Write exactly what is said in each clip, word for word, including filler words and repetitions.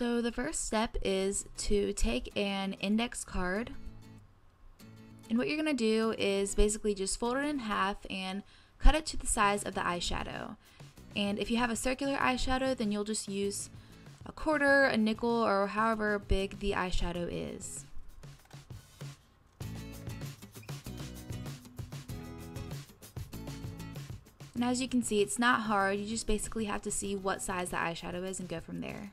So the first step is to take an index card, and what you're going to do is basically just fold it in half and cut it to the size of the eyeshadow. And if you have a circular eyeshadow, then you'll just use a quarter, a nickel, or however big the eyeshadow is. And as you can see, it's not hard. You just basically have to see what size the eyeshadow is and go from there.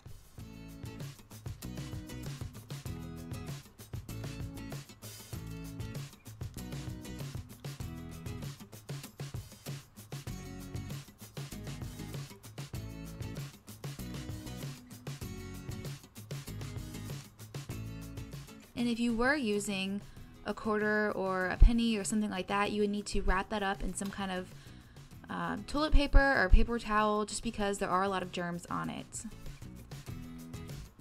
And if you were using a quarter or a penny or something like that, you would need to wrap that up in some kind of um, toilet paper or paper towel, just because there are a lot of germs on it.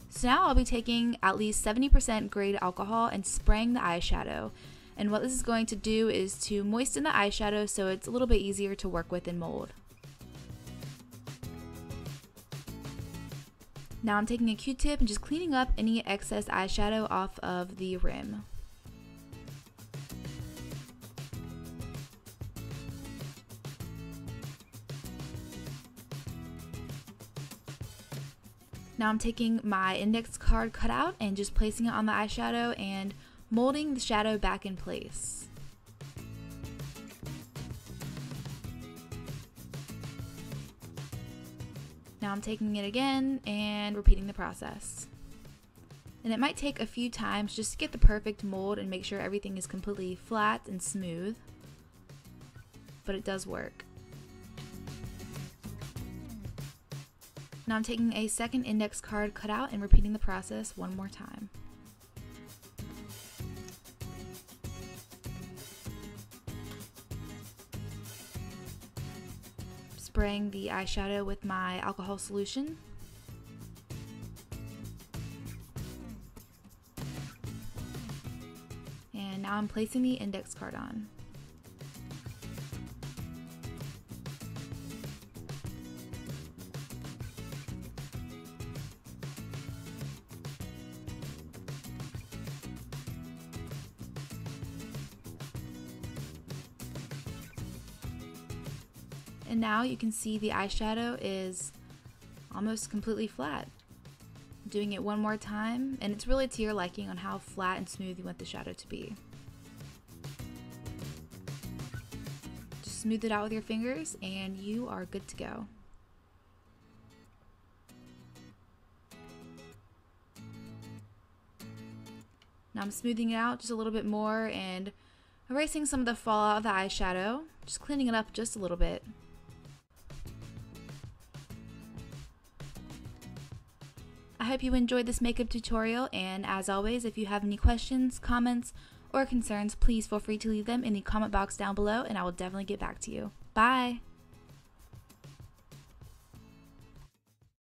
So now I'll be taking at least seventy percent grade alcohol and spraying the eyeshadow. And what this is going to do is to moisten the eyeshadow so it's a little bit easier to work with and mold. Now I'm taking a Q-tip and just cleaning up any excess eyeshadow off of the rim. Now I'm taking my index card cutout and just placing it on the eyeshadow and molding the shadow back in place. Now I'm taking it again and repeating the process. And it might take a few times just to get the perfect mold and make sure everything is completely flat and smooth, but it does work. Now I'm taking a second index card cutout and repeating the process one more time. Spraying the eyeshadow with my alcohol solution. And now I'm placing the index card on. And now you can see the eyeshadow is almost completely flat. I'm doing it one more time, and it's really to your liking on how flat and smooth you want the shadow to be. Just smooth it out with your fingers and you are good to go. Now I'm smoothing it out just a little bit more and erasing some of the fallout of the eyeshadow, just cleaning it up just a little bit. I hope you enjoyed this makeup tutorial, and as always, if you have any questions, comments, or concerns, please feel free to leave them in the comment box down below, and I will definitely get back to you. Bye!